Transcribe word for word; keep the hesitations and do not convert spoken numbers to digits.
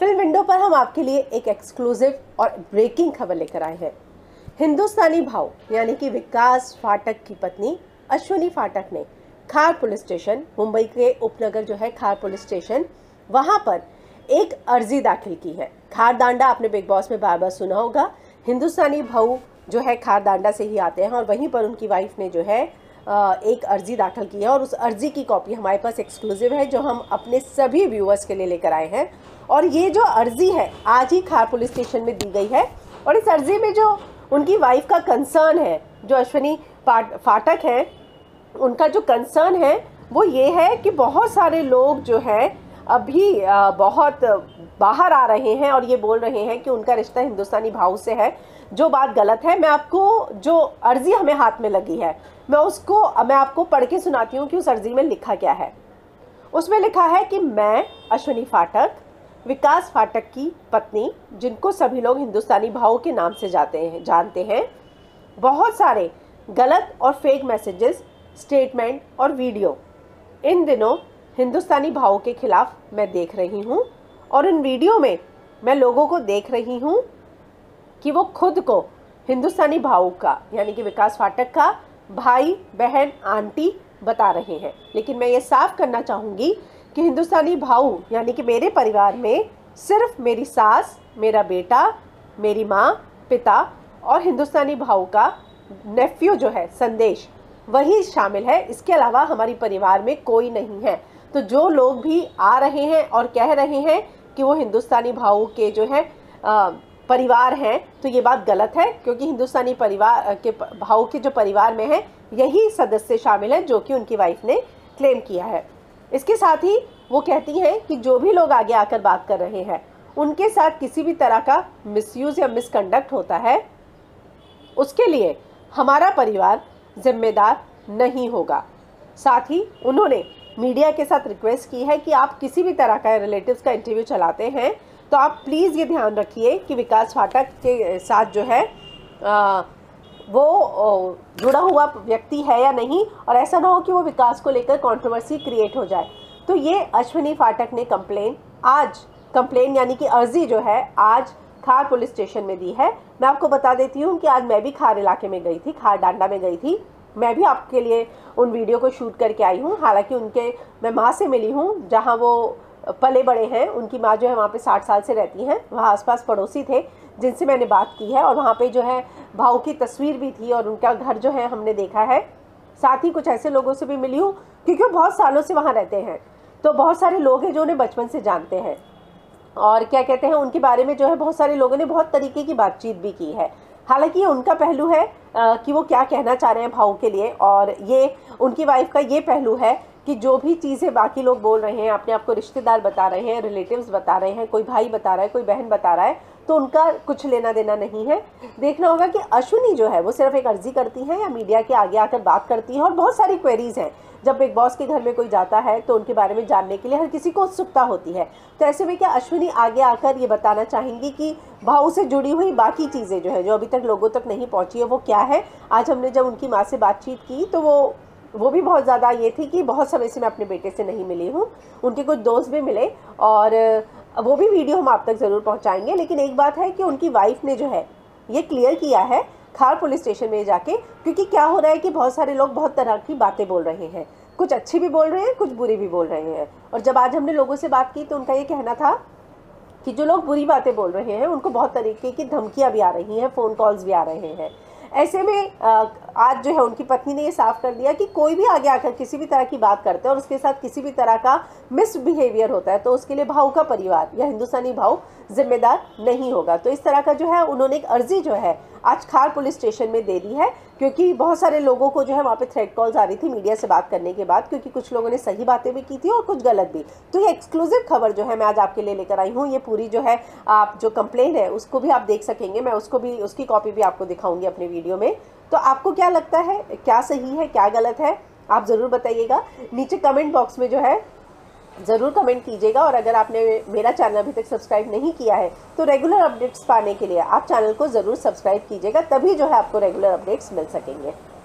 Film window पर हम आपके लिए एक एक्सक्लूसिव और ब्रेकिंग खबर लेकर आए हैं। हिंदुस्तानी भाऊ यानी कि विकास फाटक की पत्नी अश्विनी फाटक ने खार पुलिस स्टेशन, मुंबई के उपनगर जो है खार पुलिस स्टेशन, वहाँ पर एक अर्जी दाखिल की है। खार दांडा आपने बिग बॉस में बार बार सुना होगा। हिंदुस्तानी भाऊ जो है खार दांडा से ही आते हैं और वहीं पर उनकी वाइफ ने जो है एक अर्जी दाखिल की है और उस अर्जी की कॉपी हमारे पास एक्सक्लूसिव है जो हम अपने सभी व्यूअर्स के लिए लेकर आए हैं। और ये जो अर्जी है आज ही खार पुलिस स्टेशन में दी गई है और इस अर्जी में जो उनकी वाइफ का कंसर्न है, जो अश्विनी फाटक हैं, उनका जो कंसर्न है वो ये है कि बहुत सारे लोग जो हैं अभी बहुत बाहर आ रहे हैं और ये बोल रहे हैं कि उनका रिश्ता हिंदुस्तानी भाऊ से है, जो बात गलत है। मैं आपको जो अर्जी हमें हाथ में लगी है मैं उसको मैं आपको पढ़ के सुनाती हूँ कि उस अर्जी में लिखा क्या है। उसमें लिखा है कि मैं अश्विनी फाटक, विकास फाटक की पत्नी, जिनको सभी लोग हिंदुस्तानी भाऊ के नाम से जाते हैं जानते हैं, बहुत सारे गलत और फेक मैसेजेस, स्टेटमेंट और वीडियो इन दिनों हिंदुस्तानी भाऊ के खिलाफ मैं देख रही हूँ और इन वीडियो में मैं लोगों को देख रही हूँ कि वो खुद को हिंदुस्तानी भाऊ का यानी कि विकास फाटक का भाई, बहन, आंटी बता रहे हैं। लेकिन मैं ये साफ करना चाहूँगी कि हिंदुस्तानी भाऊ यानी कि मेरे परिवार में सिर्फ मेरी सास, मेरा बेटा, मेरी माँ, पिता और हिंदुस्तानी भाऊ का नेफ्यू जो है संदेश, वही शामिल है। इसके अलावा हमारी परिवार में कोई नहीं है। तो जो लोग भी आ रहे हैं और कह रहे हैं कि वो हिंदुस्तानी भाऊ के जो है आ, परिवार हैं, तो ये बात गलत है क्योंकि हिंदुस्तानी परिवार के भाऊ के जो परिवार में है यही सदस्य शामिल हैं जो कि उनकी वाइफ ने क्लेम किया है। इसके साथ ही वो कहती हैं कि जो भी लोग आगे आकर बात कर रहे हैं उनके साथ किसी भी तरह का मिसयूज़ या मिसकंडक्ट होता है उसके लिए हमारा परिवार जिम्मेदार नहीं होगा। साथ ही उन्होंने मीडिया के साथ रिक्वेस्ट की है कि आप किसी भी तरह का रिलेटिव्स का इंटरव्यू चलाते हैं तो आप प्लीज़ ये ध्यान रखिए कि विकास फाटक के साथ जो है आ, वो जुड़ा हुआ व्यक्ति है या नहीं, और ऐसा ना हो कि वो विकास को लेकर कंट्रोवर्सी क्रिएट हो जाए। तो ये अश्विनी फाटक ने कंप्लेन आज कंप्लेन यानी कि अर्जी जो है आज खार पुलिस स्टेशन में दी है। मैं आपको बता देती हूँ कि आज मैं भी खार इलाके में गई थी, खार डांडा में गई थी। मैं भी आपके लिए उन वीडियो को शूट करके आई हूँ। हालांकि उनके मैं माँ से मिली हूँ जहाँ वो पले बड़े हैं। उनकी माँ जो है वहाँ पे साठ साल से रहती हैं। वहाँ आसपास पड़ोसी थे जिनसे मैंने बात की है और वहाँ पे जो है भाऊ की तस्वीर भी थी और उनका घर जो है हमने देखा है। साथ ही कुछ ऐसे लोगों से भी मिली हूँ क्योंकि वो बहुत सालों से वहाँ रहते हैं, तो बहुत सारे लोग हैं जो उन्हें बचपन से जानते हैं और क्या कहते हैं उनके बारे में जो है बहुत सारे लोगों ने बहुत तरीके की बातचीत भी की है। हालांकि ये उनका पहलू है कि वो क्या कहना चाह रहे हैं भाऊ के लिए, और ये उनकी वाइफ का ये पहलू है कि जो भी चीज़ें बाकी लोग बोल रहे हैं, अपने आप को रिश्तेदार बता रहे हैं, रिलेटिव्स बता रहे हैं, कोई भाई बता रहा है, कोई बहन बता रहा है, तो उनका कुछ लेना देना नहीं है। देखना होगा कि अश्विनी जो है वो सिर्फ एक अर्जी करती हैं या मीडिया के आगे आकर बात करती हैं। और बहुत सारी क्वेरीज़ हैं, जब बिग बॉस के घर में कोई जाता है तो उनके बारे में जानने के लिए हर किसी को उत्सुकता होती है। तो ऐसे में क्या अश्विनी आगे आकर ये बताना चाहेंगी कि भाऊ से जुड़ी हुई बाकी चीज़ें जो है जो अभी तक लोगों तक नहीं पहुँची है वो क्या है। आज हमने जब उनकी माँ से बातचीत की तो वो वो भी बहुत ज़्यादा ये थी कि बहुत समय से मैं अपने बेटे से नहीं मिली हूँ। उनके कुछ दोस्त भी मिले और वो भी वीडियो हम आप तक ज़रूर पहुँचाएंगे। लेकिन एक बात है कि उनकी वाइफ ने जो है ये क्लियर किया है खार पुलिस स्टेशन में जाके, क्योंकि क्या हो रहा है कि बहुत सारे लोग बहुत तरह की बातें बोल रहे हैं, कुछ अच्छी भी बोल रहे हैं, कुछ बुरी भी बोल रहे हैं। और जब आज हमने लोगों से बात की तो उनका ये कहना था कि जो लोग बुरी बातें बोल रहे हैं उनको बहुत तरीके की धमकियाँ भी आ रही हैं, फ़ोन कॉल्स भी आ रहे हैं। ऐसे में आज जो है उनकी पत्नी ने ये साफ कर दिया कि कोई भी आगे आकर किसी भी तरह की बात करते हैं और उसके साथ किसी भी तरह का मिसबिहेवियर होता है तो उसके लिए भाऊ का परिवार या हिंदुस्तानी भाऊ जिम्मेदार नहीं होगा। तो इस तरह का जो है उन्होंने एक अर्जी जो है आज खार पुलिस स्टेशन में दे दी है, क्योंकि बहुत सारे लोगों को जो है वहाँ पे थ्रेट कॉल्स आ रही थी मीडिया से बात करने के बाद, क्योंकि कुछ लोगों ने सही बातें भी की थी और कुछ गलत भी। तो ये एक्सक्लूसिव खबर जो है मैं आज आपके लिए लेकर आई हूँ। ये पूरी जो है आप जो कंप्लेन है उसको भी आप देख सकेंगे, मैं उसको भी उसकी कॉपी भी आपको दिखाऊंगी अपने वीडियो में। तो आपको क्या लगता है क्या सही है क्या गलत है आप ज़रूर बताइएगा। नीचे कमेंट बॉक्स में जो है ज़रूर कमेंट कीजिएगा। और अगर आपने मेरा चैनल अभी तक सब्सक्राइब नहीं किया है तो रेगुलर अपडेट्स पाने के लिए आप चैनल को ज़रूर सब्सक्राइब कीजिएगा, तभी जो है आपको रेगुलर अपडेट्स मिल सकेंगे।